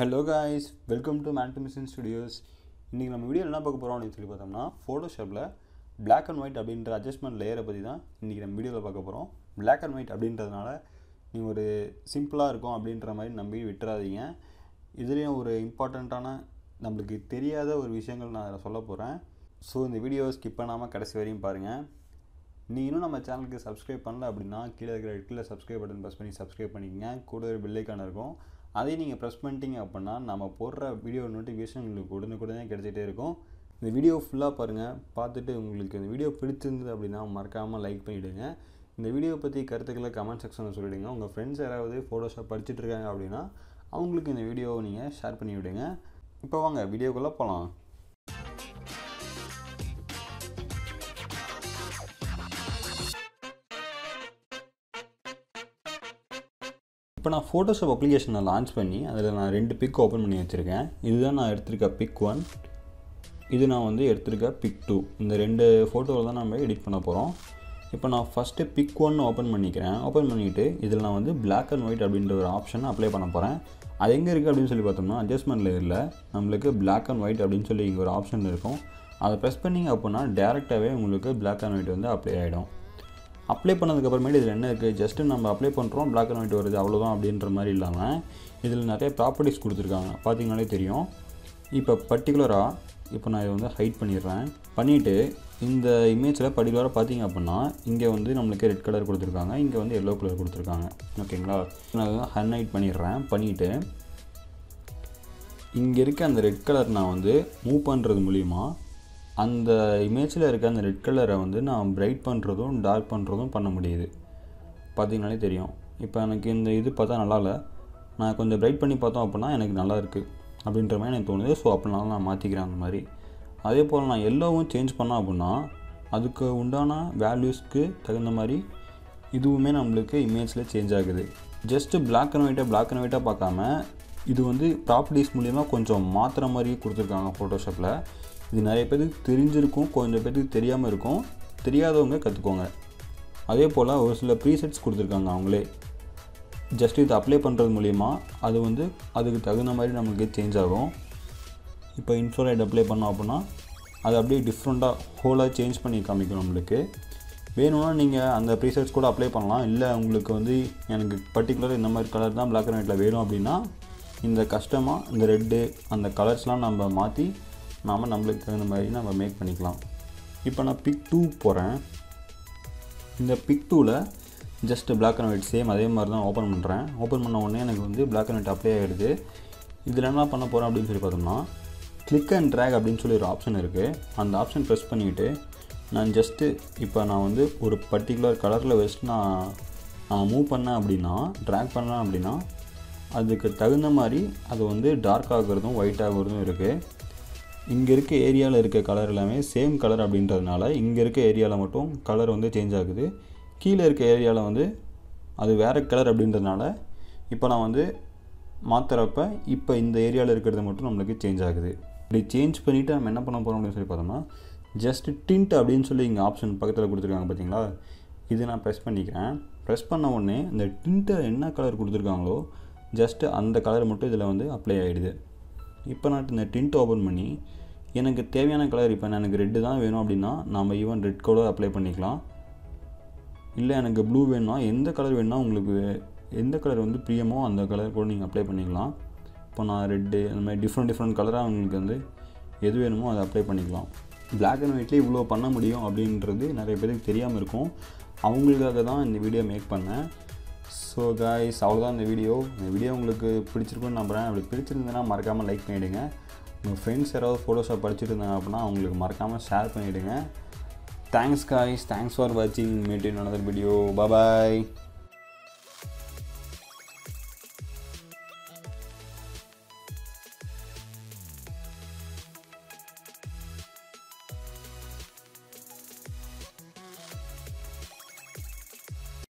Hello guys, welcome to Man to Mission Studios. இன்னைக்கு நம்ம வீடியோல என்ன பார்க்க போறோம்னு சொல்லி பார்த்தோம்னா Photoshopல black and white அப்படிங்கற adjustment layer பத்தி தான் இன்னைக்கு நம்ம வீடியோல பார்க்க போறோம். Black and white அப்படின்றதுனால நீங்க ஒரு சிம்பிளா இருக்கும் அப்படிங்கற மாதிரி நம்பி விட்டுறாதீங்க. இதுலயும் ஒரு இம்பார்ட்டன்ட்டான நமக்கு தெரியாத ஒரு விஷயங்கள் நான் சொல்ல போறேன். சோ இந்த வீடியோவை ஸ்கிப் பண்ணாம கடைசி வரையும் பாருங்க. நீ இன்னும் நம்ம சேனலுக்கு subscribe பண்ணல அப்படினா கீழ இருக்கிற red colour subscribe button press பண்ணி subscribe பண்ணிக்கங்க. கூட ஒரு bell icon இருக்கும். அதே நீங்க பிரஸ் பண்ணிட்டீங்க அப்படினா நாம போடுற வீடியோ நோட்டிஃபிகேஷன் உங்களுக்கு உடனுக்குடனே கிடைச்சிட்டே இருக்கும். இந்த வீடியோ ஃபுல்லா பாருங்க. பார்த்துட்டு உங்களுக்கு இந்த வீடியோ பிடிச்சிருந்தது அப்படினா மறக்காம லைக் பண்ணிடுங்க. இந்த வீடியோ பத்தி கருத்துக்களை கமெண்ட் செக்ஷன்ல சொல்லிடுங்க. உங்க ஃப்ரெண்ட்ஸ் யாராவது போட்டோஷாப் படிச்சிட்டு இருக்காங்க அப்படினா அவங்களுக்கு இந்த வீடியோவை நீங்க ஷேர் பண்ணி விடுங்க. இப்போ வாங்க வீடியோக்குள்ள போலாம். இப்போ நான் Photoshop அப்ளிகேஷனை லான்ச் பண்ணி அதில் நான் ரெண்டு பிக் ஓப்பன் பண்ணி வச்சுருக்கேன். இதுதான் நான் எடுத்திருக்க பிக் 1, இது நான் வந்து எடுத்திருக்க பிக் 2. இந்த ரெண்டு ஃபோட்டோவில் தான் நம்ம எடிட் பண்ண போகிறோம். இப்போ நான் ஃபஸ்ட்டு பிக் 1 ஓப்பன் பண்ணிக்கிறேன். ஓப்பன் பண்ணிவிட்டு இதில் நான் வந்து black and white அப்படின்ற ஒரு ஆப்ஷனை அப்ளை பண்ண போகிறேன். அது எங்கே இருக்குது அப்படின்னு சொல்லி பார்த்தோம்னா அட்ஜஸ்ட்மெண்ட் லேயரில் நம்மளுக்கு black and white அப்படின்னு சொல்லி இங்கே ஒரு ஆப்ஷன் இருக்கும். அதை ப்ரெஸ் பண்ணிங்க அப்படின்னா டேரெக்டாகவே உங்களுக்கு black and white வந்து அப்ளை ஆகிடும். அப்ளை பண்ணதுக்கப்புறமேட்டு இதில் என்ன இருக்குது, ஜஸ்ட்டு நம்ம அப்ளை பண்ணுறோம் black and white வருது அவ்வளோதான் அப்படின்ற மாதிரி இல்லாமல் இதில் நிறைய ப்ராப்பர்ட்டிஸ் கொடுத்துருக்காங்க. பார்த்திங்கனாலே தெரியும். இப்போ பர்டிகுலராக இப்போ நான் இதை வந்து ஹைட் பண்ணிடுறேன். பண்ணிவிட்டு இந்த இமேஜில் பர்டிகுலராக பார்த்திங்க அப்படின்னா இங்கே வந்து நம்மளுக்கு ரெட் கலர் கொடுத்துருக்காங்க, இங்கே வந்து yellow கலர் கொடுத்துருக்காங்க. ஓகேங்களா, நான் இதை ஹைலைட் பண்ணிடுறேன். பண்ணிவிட்டு இங்கே இருக்க அந்த ரெட் கலர் நான் வந்து மூவ் பண்ணுறது மூலிமா அந்த இமேஜில் இருக்க அந்த ரெட் கலரை வந்து நான் பிரைட் பண்ணுறதும் டார்க் பண்ணுறதும் பண்ண முடியுது. பார்த்திங்கனாலே தெரியும். இப்போ எனக்கு இந்த இது பார்த்தா நல்லா இல்லை, நான் கொஞ்சம் பிரைட் பண்ணி பார்த்தோம் அப்படின்னா எனக்கு நல்லா இருக்குது அப்படின்ற மாதிரி எனக்கு தோணுது. ஸோ அப்படினாலும் நான் மாற்றிக்கிறேன் அந்த மாதிரி. அதே போல் நான் எல்லோவும் சேஞ்ச் பண்ணேன் அப்படின்னா அதுக்கு உண்டான வேல்யூஸ்க்கு தகுந்த மாதிரி இதுவுமே நம்மளுக்கு இமேஜில் சேஞ்ச் ஆகுது. ஜஸ்ட்டு black and white பார்க்காம இது வந்து ப்ராப்பர்ட்டிஸ் மூலிமா கொஞ்சம் மாற்றுற மாதிரியே கொடுத்துருக்காங்க ஃபோட்டோஷாப்பில். இது நிறைய பேருக்கு தெரிஞ்சிருக்கும், கொஞ்சம் பேருக்கு தெரியாமல் இருக்கும். தெரியாதவங்க கற்றுக்கோங்க. அதே போல் ஒரு சில ப்ரீசெட்ஸ் கொடுத்துருக்காங்க அவங்களே. ஜஸ்ட் இது அப்ளை பண்ணுறது மூலிமா அது வந்து அதுக்கு தகுந்த மாதிரி நமக்கு சேஞ்ச் ஆகும். இப்போ இன்ஃப்ராரெட் அப்ளை பண்ணோம் அப்படின்னா அது அப்படியே டிஃப்ரெண்ட்டாக ஹோலாக சேஞ்ச் பண்ணி காமிக்கும் நம்மளுக்கு. வேணும்னா நீங்கள் அந்த ப்ரீசெட்ஸ் கூட அப்ளை பண்ணலாம். இல்லை உங்களுக்கு வந்து எனக்கு பர்டிகுலர் இந்த மாதிரி கலர் தான் black and whiteல வேணும் அப்படின்னா இந்த கஸ்டமாக இந்த ரெட்டு அந்த கலர்ஸ்லாம் நம்ம மாற்றி நாம் நம்மளுக்கு தகுந்த மாதிரி நம்ம மேக் பண்ணிக்கலாம். இப்போ நான் பிக் 2 போகிறேன். இந்த பிக் 2வில் just black and white same அதே மாதிரி தான் ஓப்பன் பண்ணுறேன். ஓப்பன் பண்ண உடனே எனக்கு வந்து black and white அப்ளை ஆகிடுது. இதில் என்ன பண்ண போகிறேன் அப்படின்னு சொல்லி பார்த்தோம்னா click and drag அப்படின்னு சொல்லி ஒரு ஆப்ஷன் இருக்குது. அந்த ஆப்ஷன் ப்ரெஸ் பண்ணிவிட்டு நான் ஜஸ்ட்டு இப்போ நான் வந்து ஒரு பர்டிகுலர் கலரில் வச்சுட்டு நான் மூவ் பண்ணேன் அப்படின்னா ட்ராக் பண்ணேன் அப்படின்னா அதுக்கு தகுந்த மாதிரி அது வந்து டார்க் ஆகுறதும் ஒயிட் ஆகுறதும் இருக்குது. இங்கே இருக்க ஏரியாவில் இருக்க கலர் எல்லாமே சேம் கலர் அப்படின்றதுனால இங்கே இருக்க ஏரியாவில் மட்டும் கலர் வந்து சேஞ்ச் ஆகுது. கீழே இருக்க ஏரியாவில் வந்து அது வேறு கலர் அப்படின்றதுனால இப்போ நான் வந்து மாற்றுறப்ப இப்போ இந்த ஏரியாவில் இருக்கிறது மட்டும் நம்மளுக்கு சேஞ்ச் ஆகுது. இப்படி சேஞ்ச் பண்ணிவிட்டு நம்ம என்ன பண்ண போகிறோம் அப்படின்னு சொல்லி பார்த்தோம்னா ஜஸ்ட்டு டிண்ட் அப்படின்னு சொல்லி இங்கே ஆப்ஷன் பக்கத்தில் கொடுத்துருக்காங்க. பார்த்தீங்களா, இது நான் ப்ரெஸ் பண்ணிக்கிறேன். ப்ரெஸ் பண்ண உடனே இந்த டிண்ட்டை என்ன கலர் கொடுத்துருக்காங்களோ ஜஸ்ட்டு அந்த கலர் மட்டும் இதில் வந்து அப்ளை ஆகிடுது. இப்போ நான் இந்த டிண்ட் ஓப்பன் பண்ணி எனக்கு தேவையான கலர், இப்போ எனக்கு ரெட்டு தான் வேணும் அப்படின்னா நம்ம ஈவன் ரெட் கலர் அப்ளை பண்ணிக்கலாம். இல்லை எனக்கு ப்ளூ வேணும்னா எந்த கலர் வேணும்னா உங்களுக்கு எந்த கலர் வந்து பிரியமோ அந்த கலர் கூட நீங்கள் அப்ளை பண்ணிக்கலாம். இப்போ நான் ரெட்டு அந்த மாதிரி டிஃப்ரெண்ட் கலராக உங்களுக்கு வந்து எது வேணுமோ அதை அப்ளை பண்ணிக்கலாம். black and whiteலேயே இவ்வளோ பண்ண முடியும் அப்படின்றது நிறைய பேருக்கு தெரியாமல் இருக்கும். அவங்களுக்காக தான் இந்த வீடியோ மேக் பண்ணேன். ஸோ கைஸ், அவ்வளோதான் இந்த வீடியோ. உங்களுக்கு பிடிச்சிருக்குன்னு நம்புகிறேன். அப்படி பிடிச்சிருந்ததுன்னா மறக்காமல் லைக் பண்ணிவிடுங்க. உங்கள் ஃப்ரெண்ட்ஸ் யாராவது ஃபோட்டோஷாப் படிச்சுட்டு இருந்தாங்க அப்படின்னா அவங்களுக்கு மறக்காமல் ஷேர் பண்ணிவிடுங்க. தேங்க்ஸ் கைஸ், தேங்க்ஸ் ஃபார் வாட்சிங். Meet in another video. Bye.